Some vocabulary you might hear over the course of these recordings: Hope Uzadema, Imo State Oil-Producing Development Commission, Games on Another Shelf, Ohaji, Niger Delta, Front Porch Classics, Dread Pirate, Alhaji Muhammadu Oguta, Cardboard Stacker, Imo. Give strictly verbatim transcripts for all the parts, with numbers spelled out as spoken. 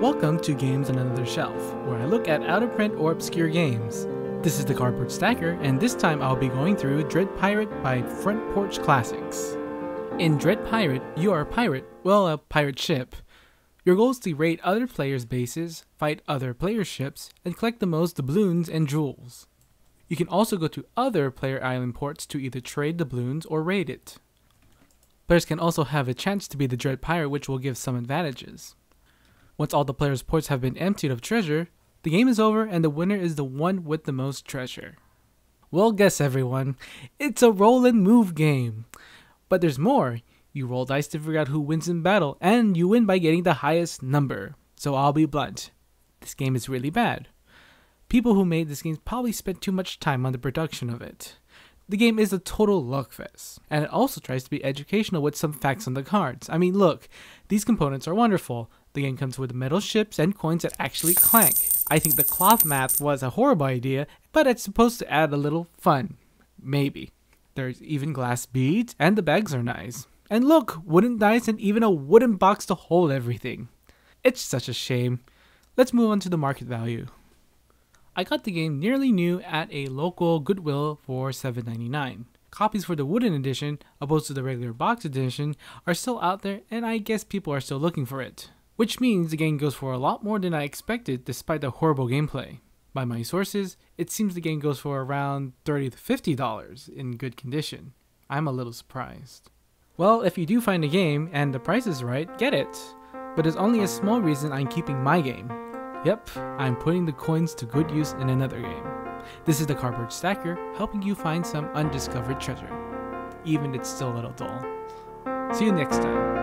Welcome to Games on Another Shelf, where I look at out-of-print or obscure games. This is the Cardboard Stacker, and this time I'll be going through Dread Pirate by Front Porch Classics. In Dread Pirate, you are a pirate, well, a pirate ship. Your goal is to raid other players' bases, fight other players' ships, and collect the most doubloons and jewels. You can also go to other player island ports to either trade doubloons or raid it. Players can also have a chance to be the Dread Pirate, which will give some advantages. Once all the players' ports have been emptied of treasure, the game is over and the winner is the one with the most treasure. Well, guess everyone, it's a roll and move game. But there's more. You roll dice to figure out who wins in battle, and you win by getting the highest number. So I'll be blunt, this game is really bad. People who made this game probably spent too much time on the production of it. The game is a total luck fest, and it also tries to be educational with some facts on the cards. I mean, look, these components are wonderful. The game comes with metal ships and coins that actually clank. I think the cloth math was a horrible idea, but it's supposed to add a little fun. Maybe. There's even glass beads, and the bags are nice. And look, wooden dice and even a wooden box to hold everything. It's such a shame. Let's move on to the market value. I got the game nearly new at a local Goodwill for seven ninety-nine. Copies for the wooden edition, opposed to the regular box edition, are still out there, and I guess people are still looking for it. Which means the game goes for a lot more than I expected despite the horrible gameplay. By my sources, it seems the game goes for around thirty to fifty dollars in good condition. I'm a little surprised. Well, if you do find a game and the price is right, get it. But there's only a small reason I'm keeping my game. Yep, I'm putting the coins to good use in another game. This is the Cardboard Stacker, helping you find some undiscovered treasure. Even if it's still a little dull. See you next time.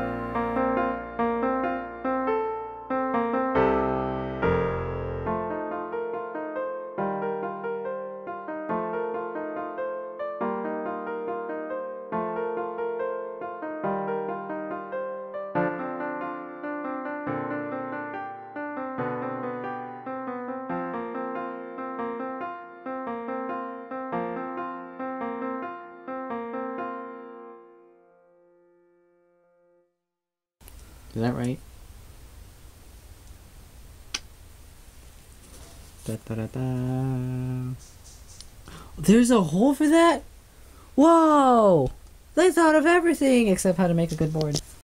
Is that right? Da, da, da, da. There's a hole for that? Whoa! They thought of everything except how to make a good board.